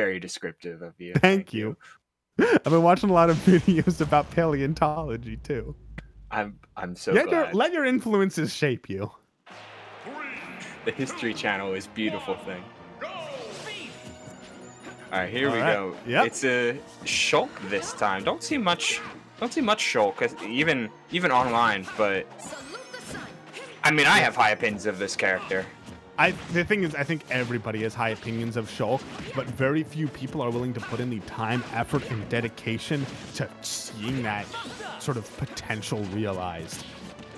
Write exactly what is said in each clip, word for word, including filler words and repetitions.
very descriptive of you. Thank, Thank you. you. I've been watching a lot of videos about paleontology too. I'm I'm so let glad. Your, let your influences shape you. The History Channel is a beautiful thing. All right, here All we right. go. Yep. It's a Shulk this time. Don't see much. Don't see much Shulk, even even online. But I mean, I have high opinions of this character. I the thing is, I think everybody has high opinions of Shulk, but very few people are willing to put in the time, effort, and dedication to seeing that sort of potential realized.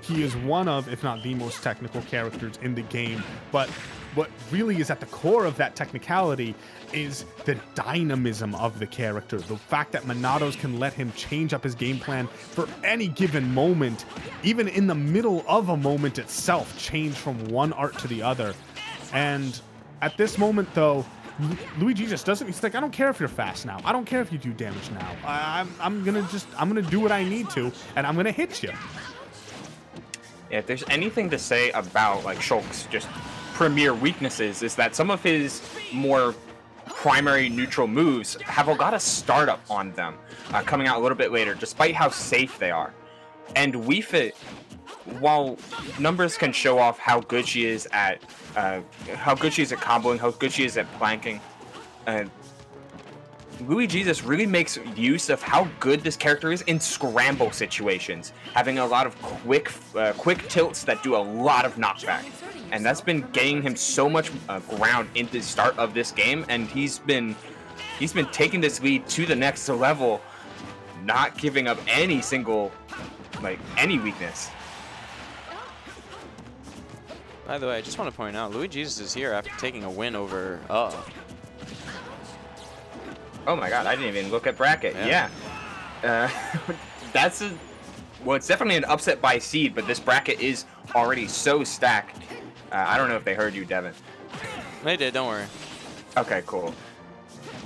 He is one of, if not the most technical characters in the game, but what really is at the core of that technicality is the dynamism of the character. The fact that Monados can let him change up his game plan for any given moment, even in the middle of a moment itself, change from one art to the other. And at this moment, though, Lui-Jesus doesn't. He's like, I don't care if you're fast now. I don't care if you do damage now. I, I'm, I'm gonna just, I'm gonna do what I need to, and I'm gonna hit you. Yeah, if there's anything to say about like Shulk's just premier weaknesses, is that some of his more primary neutral moves have got a startup on them, uh, coming out a little bit later, despite how safe they are. And Wii Fit, while numbers can show off how good she is at, uh, how good she is at comboing, how good she is at planking, uh, Lui-Jesus really makes use of how good this character is in scramble situations, having a lot of quick uh, quick tilts that do a lot of knockback. And that's been getting him so much uh, ground in the start of this game, and he's been he's been taking this lead to the next level, not giving up any single, like, any weakness. By the way, I just want to point out, Lui-Jesus is here after taking a win over uh Oh my god, I didn't even look at bracket. Yeah. yeah. Uh, that's a... Well, it's definitely an upset by seed, but this bracket is already so stacked. Uh, I don't know if they heard you, Devin. They did, don't worry. Okay, cool.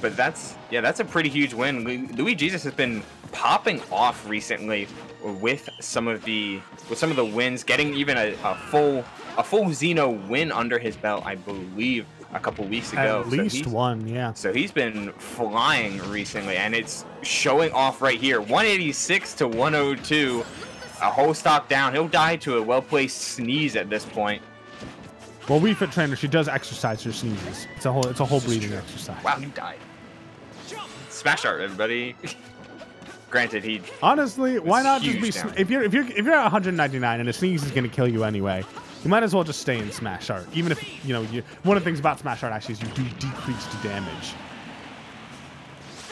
But that's... Yeah, that's a pretty huge win. Lui-Jesus has been popping off recently with some of the... With some of the wins, getting even a, a full... A full Xeno win under his belt, I believe, a couple weeks ago. At least one, yeah. So he's been flying recently, and it's showing off right here. one eighty-six to one oh two, a whole stock down. He'll die to a well-placed sneeze at this point. Well, Wii Fit Trainer, she does exercise her sneezes. It's a whole, it's a whole breathing exercise. Wow, you died. Smash Art, everybody. Granted, he honestly, why not just be down. if you're if you're if you're at one ninety-nine and a sneeze is gonna kill you anyway, you might as well just stay in Smash Art. Even if, you know, you, one of the things about Smash Art actually is you do decrease the damage.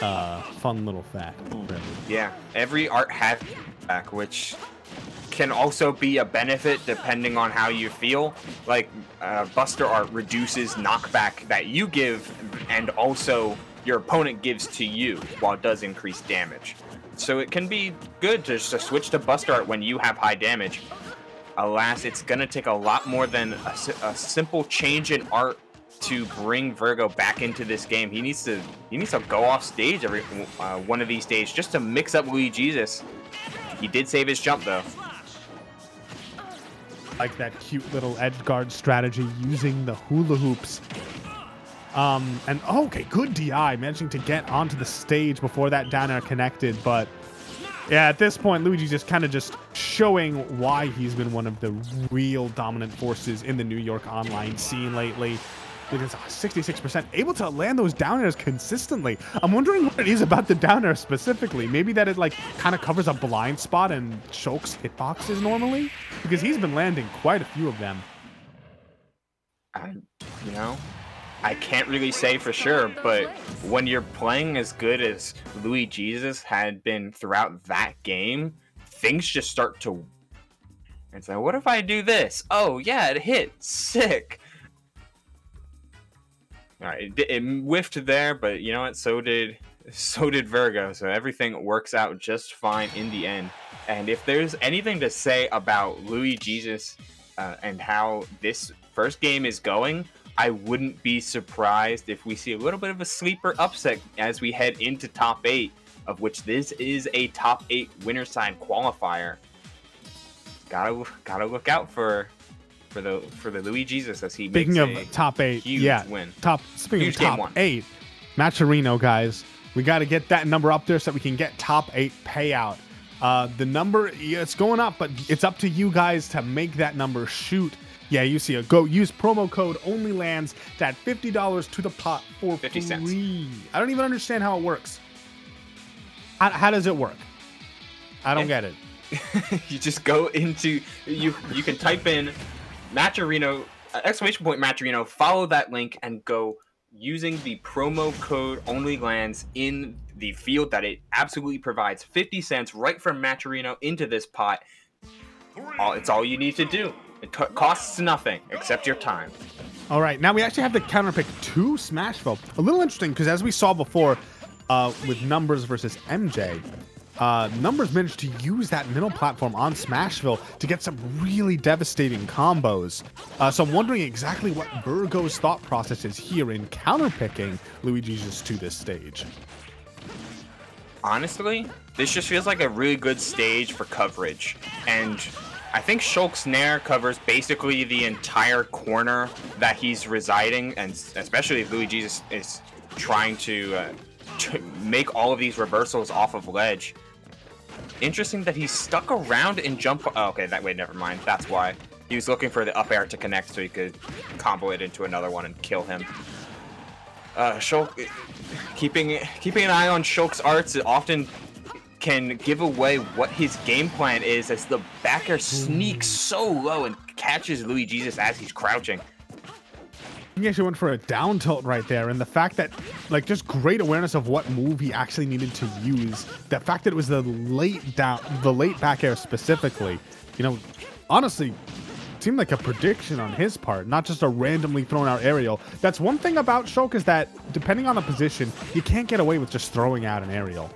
Uh, fun little fact. Really. Yeah, every art has back, which can also be a benefit depending on how you feel. Like, uh, Buster Art reduces knockback that you give and also your opponent gives to you, while it does increase damage. So it can be good to, to switch to Buster Art when you have high damage. Alas, it's going to take a lot more than a, a simple change in art to bring Vergo back into this game. He needs to he needs to go off stage every uh, one of these days just to mix up Lui-Jesus. He did save his jump, though. Like that cute little edge guard strategy using the hula hoops. Um, and oh, okay, good D I, managing to get onto the stage before that down air connected, but... Yeah, at this point, Luigi's just kind of just showing why he's been one of the real dominant forces in the New York online scene lately. Look at sixty-six percent, able to land those down airs consistently. I'm wondering what it is about the down air specifically. Maybe that it like kind of covers a blind spot in Shulk's hitboxes normally, because he's been landing quite a few of them. I, you know, I can't really say for sure, but when you're playing as good as Lui-Jesus had been throughout that game, things just start to... It's like, what if I do this? Oh, yeah, it hit. Sick. All right, it, it whiffed there, but you know what? So did, so did Vergo, so everything works out just fine in the end. And if there's anything to say about Lui-Jesus uh, and how this first game is going... I wouldn't be surprised if we see a little bit of a sleeper upset as we head into top eight, of which this is a top eight winner side qualifier. Gotta gotta look out for for the for the Lui-Jesus as he speaking makes of a top eight huge yeah win. Top speaking huge of top eight, Matcherino, guys. We got to get that number up there so that we can get top eight payout. Uh, the number, it's going up, but it's up to you guys to make that number shoot. Yeah, you see it. Go use promo code ONLYLANDS to add fifty dollars to the pot for fifty cents. Free. I don't even understand how it works. How, how does it work? I don't get it. You just go into, you you can type in Matcherino, exclamation point Matcherino, follow that link and go using the promo code ONLYLANDS in the field that it absolutely provides. fifty cents right from Matcherino into this pot. All, it's all you need to do. It costs nothing except your time. All right, now we actually have the counter pick to Smashville. A little interesting because as we saw before uh, with Numbers versus M J, Uh, Numbers managed to use that middle platform on Smashville to get some really devastating combos. Uh, so I'm wondering exactly what Vergo's thought process is here in counterpicking Lui-Jesus to this stage. Honestly, this just feels like a really good stage for coverage. And I think Shulk Snare covers basically the entire corner that he's residing, and especially if Lui-Jesus is trying to... Uh, to make all of these reversals off of ledge. Interesting that he stuck around in jump. Oh, okay, that way, never mind. That's why he was looking for the up air to connect so he could combo it into another one and kill him. Uh, Shulk, keeping keeping an eye on Shulk's arts often can give away what his game plan is, as the back air sneaks so low and catches Lui-Jesus as he's crouching. He actually went for a down tilt right there, and the fact that, like, just great awareness of what move he actually needed to use. The fact that it was the late down, the late back air specifically, you know, honestly, seemed like a prediction on his part, not just a randomly thrown out aerial. That's one thing about Shulk, is that depending on the position, you can't get away with just throwing out an aerial.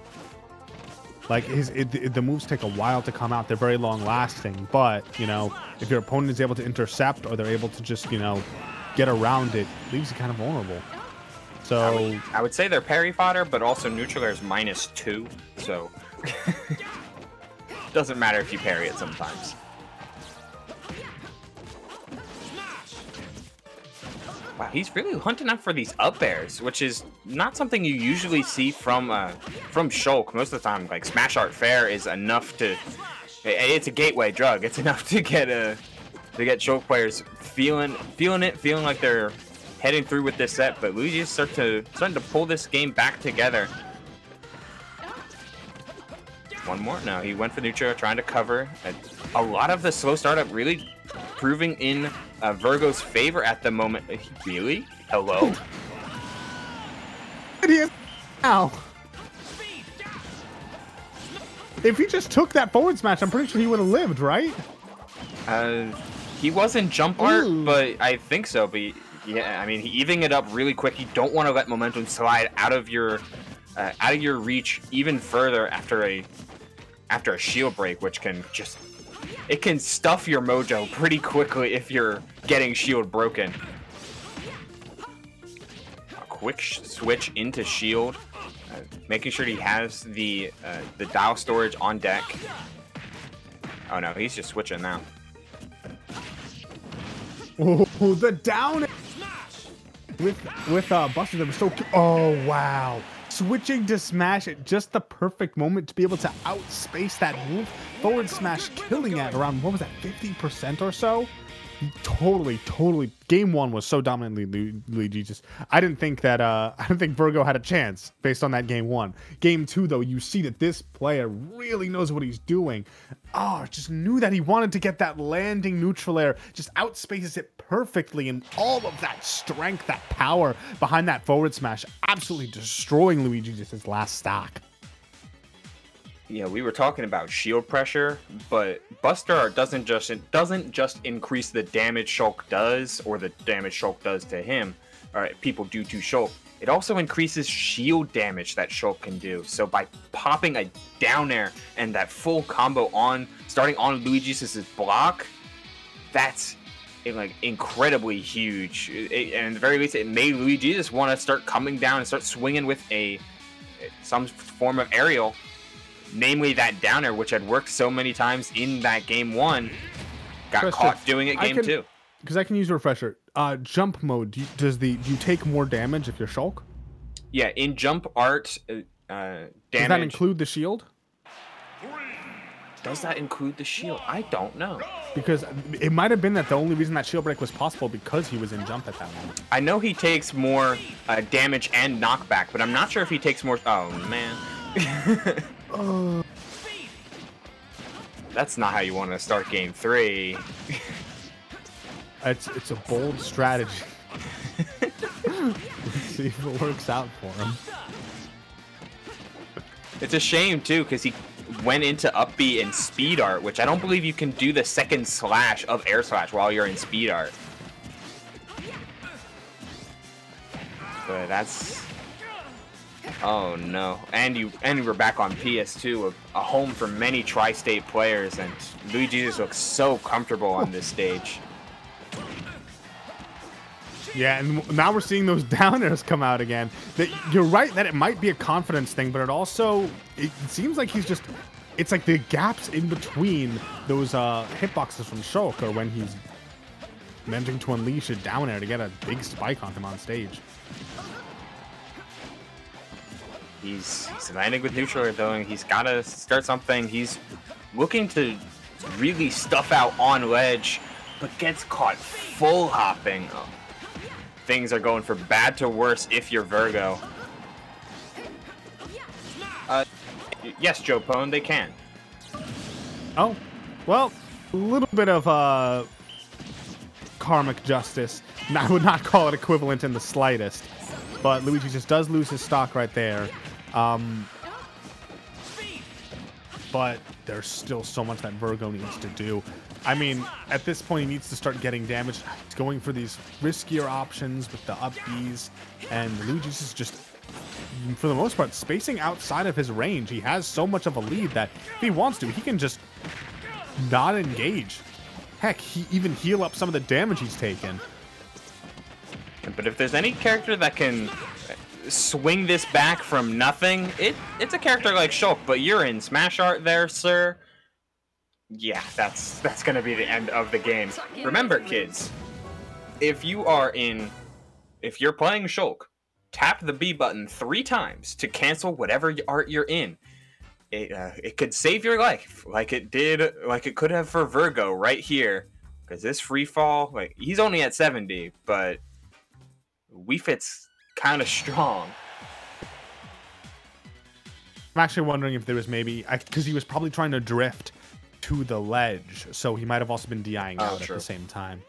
Like, his, it, it, the moves take a while to come out. They're very long lasting, but, you know, if your opponent is able to intercept or they're able to just, you know, get around it, leaves you kind of vulnerable. So I would, I would say they're parry fodder, but also neutral air is minus two, so doesn't matter if you parry it sometimes. Wow, he's really hunting up for these up airs, which is not something you usually see from uh, from Shulk most of the time. Like, Smash Art Fair is enough to, it's a gateway drug. It's enough to get a. They get Shulk players feeling, feeling it, feeling like they're heading through with this set. But Lui-Jesus start to starting to pull this game back together. One more. No, he went for neutral, trying to cover. A, a lot of the slow startup really proving in uh, Vergo's favor at the moment. Really? Hello. Ow. If he just took that forward smash, I'm pretty sure he would have lived, right? Uh. He was in jump art, Ooh. but I think so. But yeah, I mean, he evening it up really quick. You don't want to let momentum slide out of your uh, out of your reach even further after a after a shield break, which can just it can stuff your mojo pretty quickly if you're getting shield broken. A quick sh switch into shield, uh, making sure he has the uh, the dial storage on deck. Oh no, he's just switching now. Oh, the down with with uh, Buster. They were so. Oh wow! Switching to smash at just the perfect moment to be able to outspace that move. Forward smash killing at around, what was that, fifty percent or so? Totally, totally. Game one was so dominantly Lui-Jesus. I didn't think that. Uh, I didn't think Vergo had a chance based on that game one. Game two, though, you see that this player really knows what he's doing. Oh, just knew that he wanted to get that landing neutral air. Just outspaces it perfectly, and all of that strength, that power behind that forward smash, absolutely destroying Lui-Jesus' last stock. Yeah, we were talking about shield pressure, but Buster Art doesn't just it doesn't just increase the damage Shulk does, or the damage Shulk does to him, or people do to Shulk. It also increases shield damage that Shulk can do. So by popping a down air and that full combo on, starting on Lui-Jesus' block, that's like incredibly huge. It, and at the very least, it made Lui-Jesus want to start coming down and start swinging with a some form of aerial. Namely that down air, which had worked so many times in that game one, got Question. caught doing it game can, two. Because I can use a refresher. Uh, jump mode, do you, does the do you take more damage if you're Shulk? yeah, in jump art, uh, damage. Does that include the shield? Does that include the shield? I don't know. Because it might have been that the only reason that shield break was possible because he was in jump at that moment. I know he takes more uh, damage and knockback, but I'm not sure if he takes more... Oh, man. uh. That's not how you want to start game three. it's, it's a bold strategy. Let's see if it works out for him. It's a shame, too, because he... went into upbeat and speed art, which I don't believe you can do the second slash of air slash while you're in speed art. But that's... Oh no. And you and we're back on P S two, a, a home for many tri-state players, and Lui-Jesus looks so comfortable on this stage. Yeah, and now we're seeing those down airs come out again. That you're right that it might be a confidence thing, but it also it seems like he's just it's like the gaps in between those uh, hitboxes from Shulk or when he's managing to unleash a down air to get a big spike on him on stage. He's, he's landing with neutral air though, and he's got to start something. He's looking to really stuff out on ledge, but gets caught full hopping. Oh. Things are going from bad to worse if you're Vergo. Uh, yes, Joe Pone, they can. Oh, well, a little bit of uh, karmic justice. I would not call it equivalent in the slightest, but Luigi just does lose his stock right there. Um, but there's still so much that Vergo needs to do. I mean, at this point, he needs to start getting damage. He's going for these riskier options with the up Bs, and Luigi's is just, for the most part, spacing outside of his range. He has so much of a lead that if he wants to, he can just not engage. Heck, he even heal up some of the damage he's taken. But if there's any character that can swing this back from nothing, it, it's a character like Shulk, but you're in Smash Art there, sir. Yeah, that's that's gonna be the end of the game. Remember, kids, if you are in, if you're playing Shulk, tap the B button three times to cancel whatever art you're in. It uh, it could save your life, like it did, like it could have for Vergo right here, because this free fall, like he's only at seventy, but Wii Fit's kind of strong. I'm actually wondering if there was maybe because he was probably trying to drift to the ledge, so he might have also been D I-ing oh, out true. At the same time.